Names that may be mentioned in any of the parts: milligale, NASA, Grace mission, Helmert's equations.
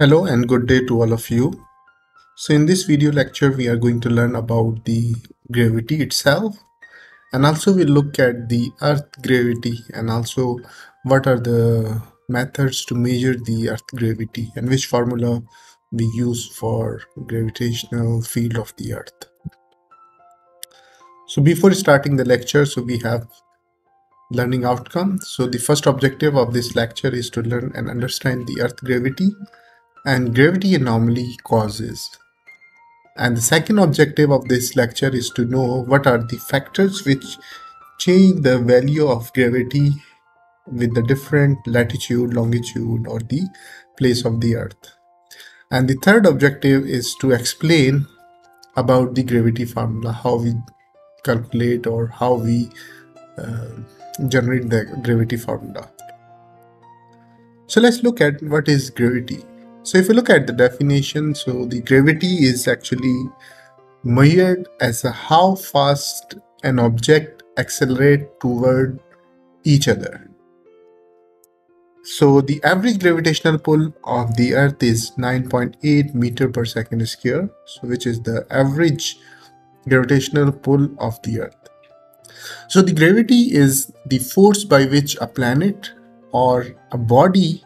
Hello and good day to all of you. So in this video lecture we are going to learn about the gravity itself, and also we'll look at the earth gravity and also what are the methods to measure the earth gravity and which formula we use for gravitational field of the earth. So before starting the lecture, so we have learning outcome. So the first objective of this lecture is to learn and understand the earth gravity and gravity anomaly causes. And the second objective of this lecture is to know what are the factors which change the value of gravity with the different latitude, longitude, or the place of the earth. And the third objective is to explain about the gravity formula, how we calculate or how we generate the gravity formula. So let's look at what is gravity. So if you look at the definition, so the gravity is actually measured as how fast an object accelerates toward each other. So the average gravitational pull of the earth is 9.8 meter per second square, so which is the average gravitational pull of the earth. So the gravity is the force by which a planet or a body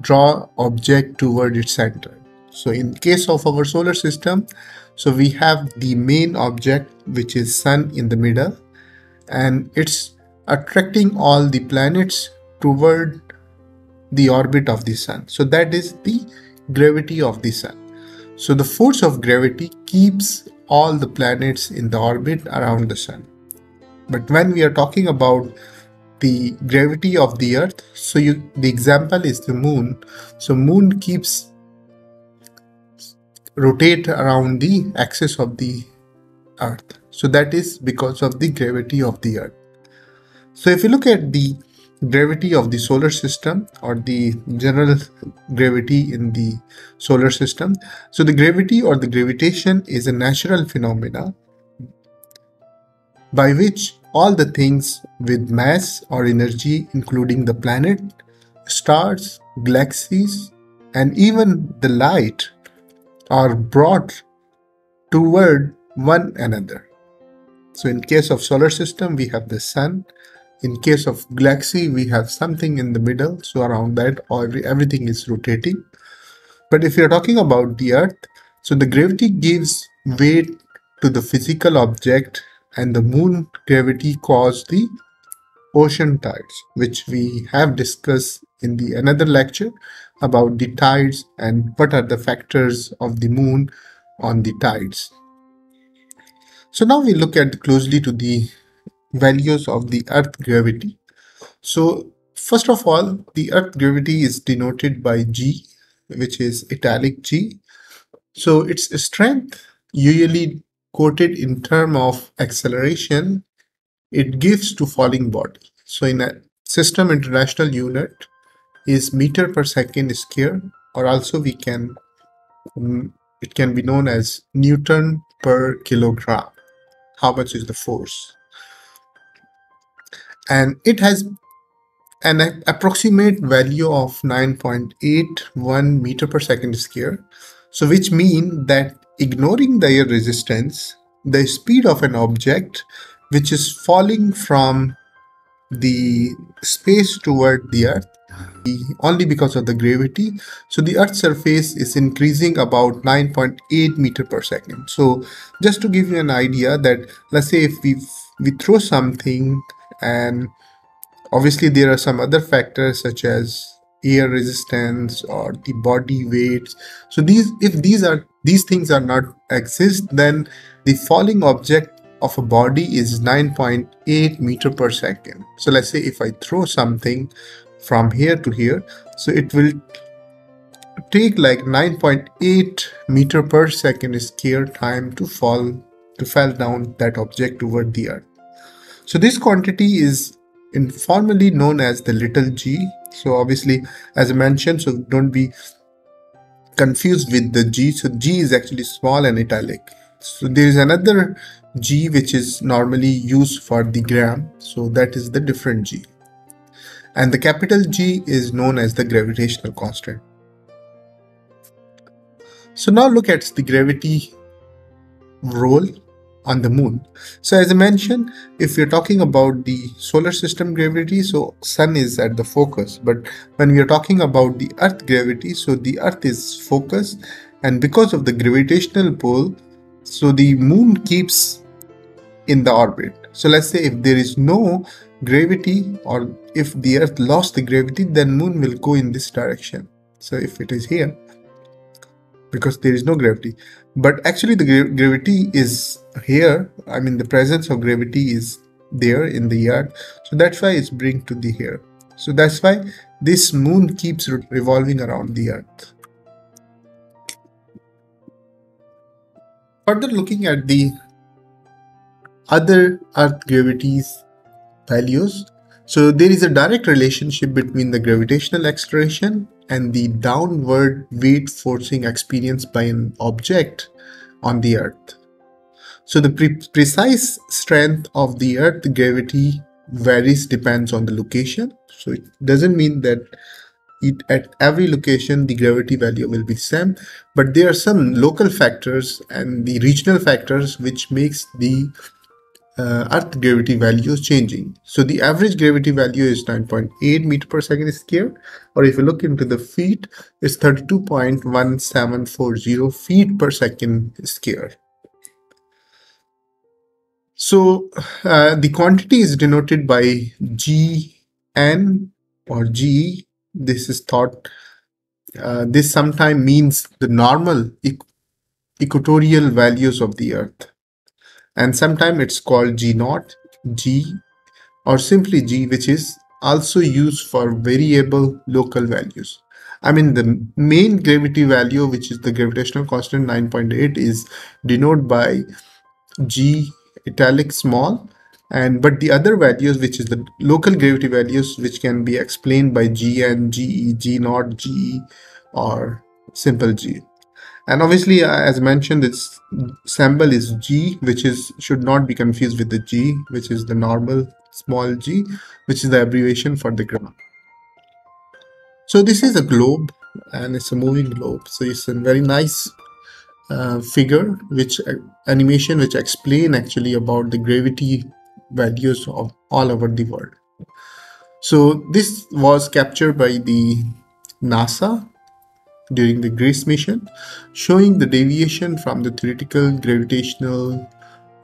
draw object toward its center. So in case of our solar system, so we have the main object which is Sun in the middle, and it's attracting all the planets toward the orbit of the Sun. So that is the gravity of the Sun. So the force of gravity keeps all the planets in the orbit around the Sun. But when we are talking about the gravity of the earth, so the example is the moon. So moon keeps rotate around the axis of the earth. So that is because of the gravity of the earth. So if you look at the gravity of the solar system or the general gravity in the solar system, so the gravity or the gravitation is a natural phenomena by which all the things with mass or energy, including the planet, stars, galaxies, and even the light, are brought toward one another. So in case of solar system, we have the Sun. In case of galaxy, we have something in the middle, so around that everything is rotating. But if you're talking about the Earth, so the gravity gives weight to the physical object, and the moon gravity caused the ocean tides, which we have discussed in the another lecture about the tides and what are the factors of the moon on the tides. So now we look at closely to the values of the earth gravity. So first of all, the earth gravity is denoted by G, which is italic G. So its strength usually quoted in term of acceleration it gives to falling body. So in a system international unit is meter per second square, or also we can it can be known as Newton per kilogram, how much is the force. And it has an approximate value of 9.81 meter per second square, so which mean that ignoring the air resistance, the speed of an object which is falling from the space toward the earth, only because of the gravity, so the earth's surface is increasing about 9.8 meter per second. So just to give you an idea that let's say if we throw something, and obviously there are some other factors such as air resistance or the body weights. So if these things are not exist, then the falling object of a body is 9.8 meter per second. So let's say if I throw something from here to here, so it will take like 9.8 meter per second square time to fall down that object toward the earth. So this quantity is informally known as the little g. So obviously, as I mentioned, so don't be confused with the G. So G is actually small and italic. So there is another G which is normally used for the gram. So that is the different G. And the capital G is known as the gravitational constant. So now look at the gravity role on the moon. So as I mentioned, if we're talking about the solar system gravity, so sun is at the focus, but when we are talking about the earth gravity, so the earth is focus, and because of the gravitational pull, so the moon keeps in the orbit. So let's say if there is no gravity, or if the earth lost the gravity, then moon will go in this direction. So if it is here, because there is no gravity, but actually the gravity is here, I mean the presence of gravity is there in the yard, so that's why it's bring to the here. So that's why this moon keeps revolving around the earth. Further looking at the other earth gravity's values, so there is a direct relationship between the gravitational acceleration and the downward weight forcing experienced by an object on the earth. So the precise strength of the earth gravity varies, depends on the location. So it doesn't mean that at every location the gravity value will be same, but there are some local factors and the regional factors which makes the earth gravity value changing. So the average gravity value is 9.8 meter per second square, or if you look into the feet, it's 32.1740 feet per second square. So the quantity is denoted by Gn or G. This is thought, this sometimes means the normal equatorial values of the earth, and sometimes it's called G0, G, or simply G, which is also used for variable local values. I mean the main gravity value, which is the gravitational constant 9.8, is denoted by G italic small, but the other values, which is the local gravity values, which can be explained by Gn, Ge, G0, Ge, or simple G. And obviously, as mentioned, its symbol is G, which is should not be confused with the G, which is the normal small g, which is the abbreviation for the gram. So this is a globe, and it's a moving globe. So it's a very nice figure, which animation, which explain actually about the gravity values of all over the world. So this was captured by the NASA during the Grace mission, showing the deviation from the theoretical gravitational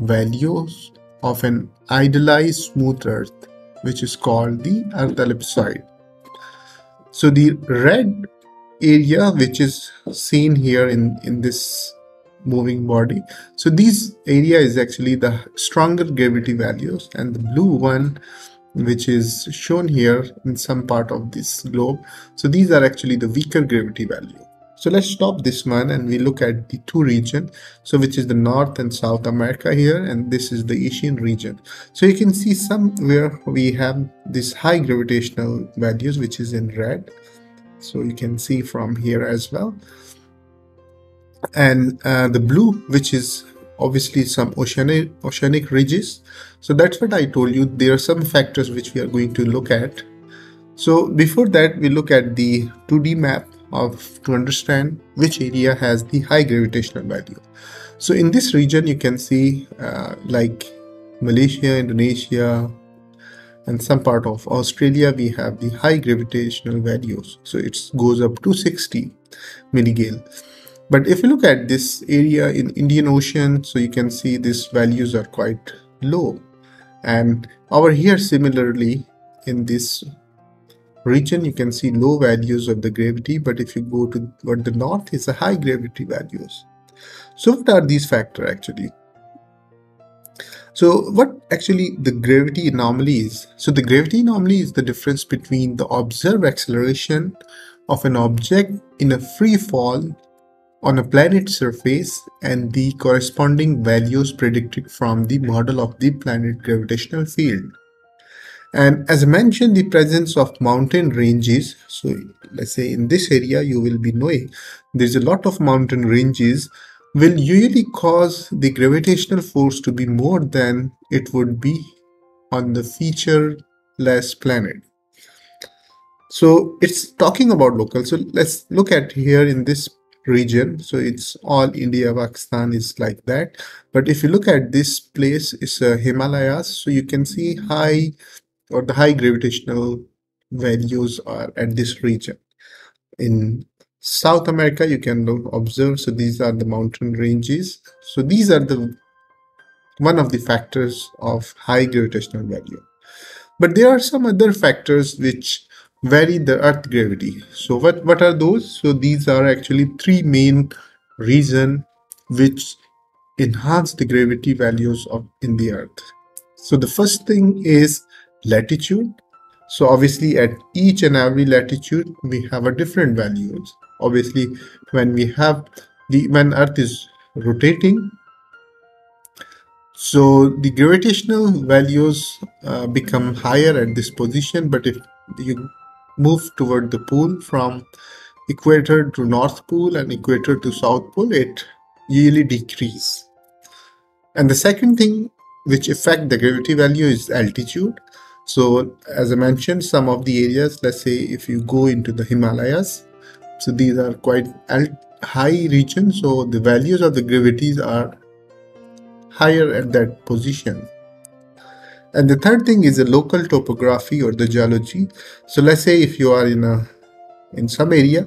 values of an idealized smooth Earth, which is called the Earth ellipsoid. So the red area, which is seen here in this moving body, so this area is actually the stronger gravity values, and the blue one, which is shown here in some part of this globe, so these are actually the weaker gravity value. So let's stop this one and we look at the two region, so which is the North and South America here, and this is the Asian region. So you can see somewhere we have this high gravitational values, which is in red, so you can see from here as well, and the blue, which is obviously some oceanic ridges. So that's what I told you, there are some factors which we are going to look at. So before that, we look at the 2D map to understand which area has the high gravitational value. So in this region you can see like Malaysia, Indonesia, and some part of Australia, we have the high gravitational values. So it goes up to 60 milligale. But if you look at this area in Indian Ocean, so you can see these values are quite low. And over here similarly in this region you can see low values of the gravity, but if you go to what the north is a high gravity values. So what are these factors actually? So what actually the gravity anomaly is? So the gravity anomaly is the difference between the observed acceleration of an object in a free fall on a planet's surface and the corresponding values predicted from the model of the planet gravitational field. And as I mentioned, the presence of mountain ranges, so let's say in this area you will be knowing there's a lot of mountain ranges, will usually cause the gravitational force to be more than it would be on the featureless planet. So it's talking about local, so let's look at here in this region. So it's all India, Pakistan is like that. But if you look at this place, it's Himalayas. So you can see high or the high gravitational values are at this region. In South America, you can observe, so these are the mountain ranges. So these are the one of the factors of high gravitational value. But there are some other factors which vary the Earth gravity. So what are those? So these are actually three main reasons which enhance the gravity values of in the Earth. So the first thing is latitude. So obviously at each and every latitude we have a different values. Obviously when we have the when Earth is rotating, so the gravitational values become higher at this position. But if you move toward the pole, from equator to north pole and equator to south pole, it yearly decrease. And the second thing which affect the gravity value is altitude. So as I mentioned, some of the areas, let's say if you go into the Himalayas, so these are quite high regions, so the values of the gravities are higher at that position. And the third thing is the local topography or the geology. So let's say if you are in some area,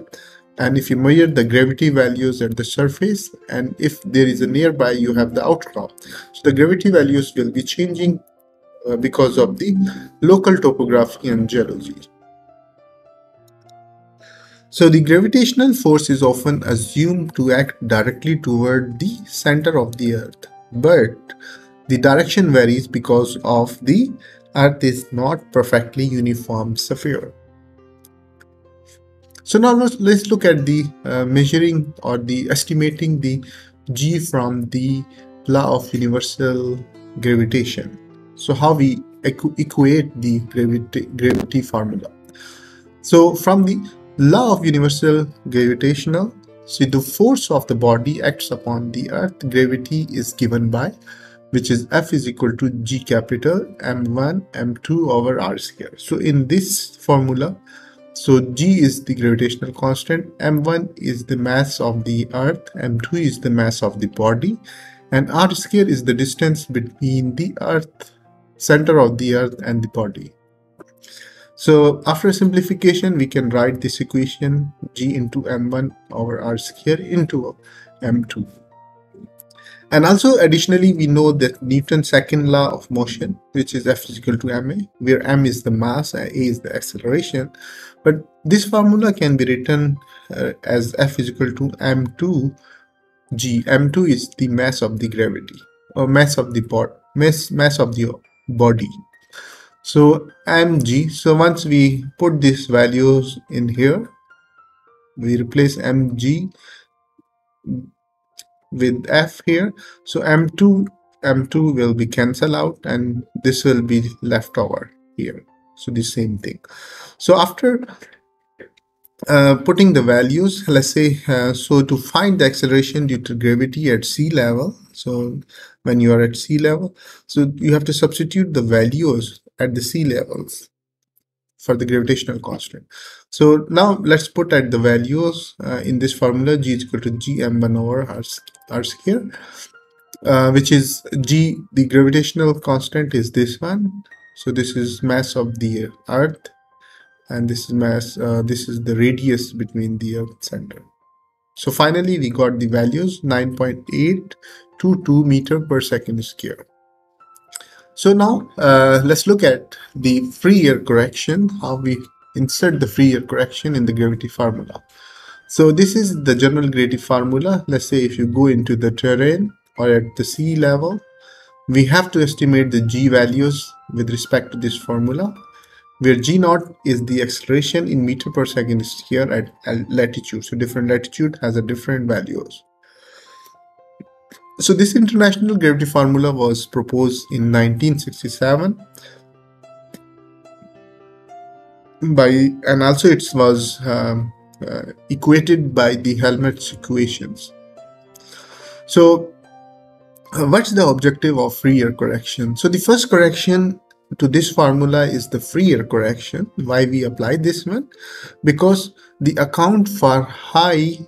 and if you measure the gravity values at the surface, and if there is a nearby, you have the outcrop. So the gravity values will be changing because of the local topography and geology. So the gravitational force is often assumed to act directly toward the center of the Earth, but the direction varies because of the Earth is not perfectly uniform sphere. So now let's look at the measuring or the estimating the G from the law of universal gravitation. So how we equate the gravity formula. So from the law of universal gravitational, so the force of the body acts upon the Earth gravity is given by, which is F is equal to G capital M1 M2 over R square. So in this formula, so G is the gravitational constant, M1 is the mass of the Earth, M2 is the mass of the body, and R square is the distance between the Earth, center of the Earth and the body. So after simplification, we can write this equation G into M1 over R square into M2. And also additionally, we know that Newton's second law of motion, which is F is equal to ma, where m is the mass and a is the acceleration. But this formula can be written as F is equal to m2g. m2 is the mass of the gravity or mass of the mass of the body. So mg, so once we put these values in here, we replace mg with F here. So M2 will be cancelled out and this will be left over here. So the same thing. So after putting the values, let's say, so to find the acceleration due to gravity at sea level, so when you are at sea level, so you have to substitute the values at the sea levels for the gravitational constant. So now let's put at the values in this formula. G is equal to G m1 over R square, which is G, the gravitational constant is this one. So this is mass of the Earth, and this is mass, this is the radius between the Earth center. So finally we got the values 9.822 meter per second square. So now let's look at the Fourier correction, how we insert the Fourier correction in the gravity formula. So this is the general gravity formula. Let's say if you go into the terrain or at the sea level, we have to estimate the G values with respect to this formula, where G0 is the acceleration in meter per second square at latitude. So different latitude has a different values. So this international gravity formula was proposed in 1967 by, and also it was equated by the Helmert's equations. So what's the objective of Fourier correction? So the first correction to this formula is the Fourier correction. Why we apply this one? Because the account for high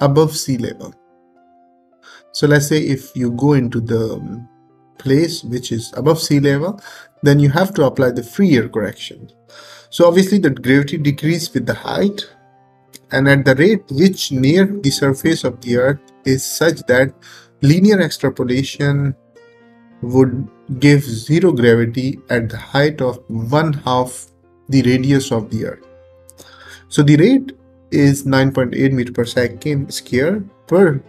above sea level. So let's say if you go into the place which is above sea level, then you have to apply the free air correction. So obviously the gravity decreases with the height, and at the rate which near the surface of the earth is such that linear extrapolation would give zero gravity at the height of 1/2 the radius of the earth. So the rate is 9.8 meter per second square per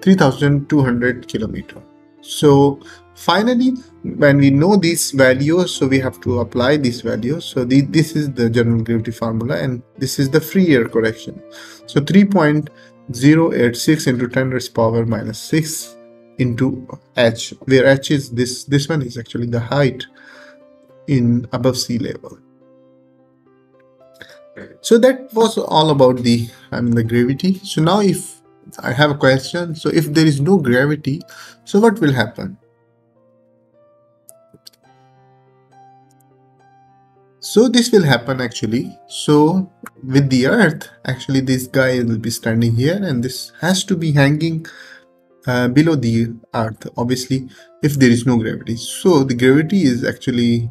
3,200 kilometer. So finally, when we know these values, so we have to apply these values. So this is the general gravity formula, and this is the free air correction. So 3.086 into 10 raised power minus 6 into h, where h is this one is actually the height in above sea level. So that was all about the gravity. So now if I have a question, so if there is no gravity, so what will happen? So this will happen actually. So with the earth, actually this guy will be standing here, and this has to be hanging below the earth, obviously, if there is no gravity. So the gravity is actually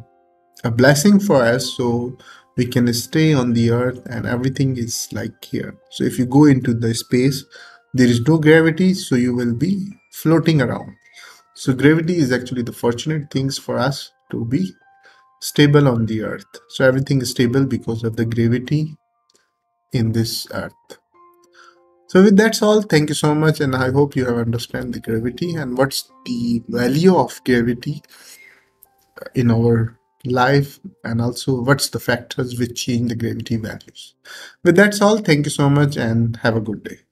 a blessing for us, so we can stay on the earth and everything is like here. So if you go into the space, there is no gravity, so you will be floating around. So gravity is actually the fortunate things for us to be stable on the earth. So everything is stable because of the gravity in this earth. So with that's all. Thank you so much, and I hope you have understand the gravity and what's the value of gravity in our life, and also what's the factors which change the gravity values. With that's all. Thank you so much, and have a good day.